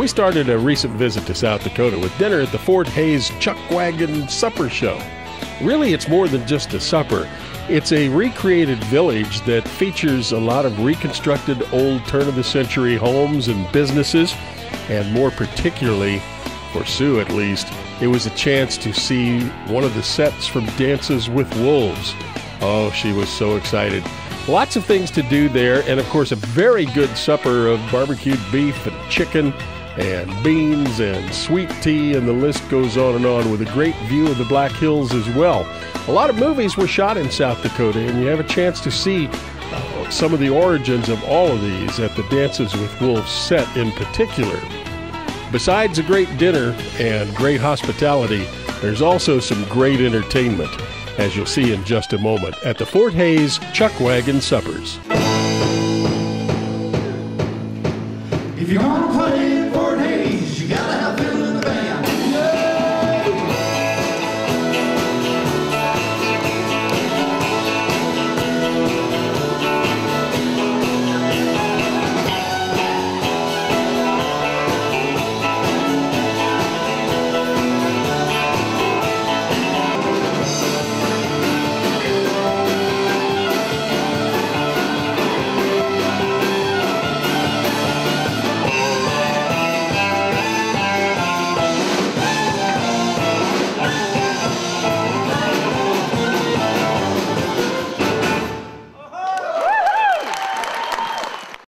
We started a recent visit to South Dakota with dinner at the Fort Hays Chuckwagon Supper Show. Really, it's more than just a supper. It's a recreated village that features a lot of reconstructed old turn-of-the-century homes and businesses, and more particularly, for Sue at least, it was a chance to see one of the sets from Dances with Wolves. Oh, she was so excited. Lots of things to do there, and of course a very good supper of barbecued beef and chicken and beans and sweet tea, and the list goes on and on, with a great view of the Black Hills as well. A lot of movies were shot in South Dakota, and you have a chance to see some of the origins of all of these at the Dances with Wolves set in particular. Besides a great dinner and great hospitality, there's also some great entertainment, as you'll see in just a moment, at the Fort Hays Chuckwagon Suppers. If you want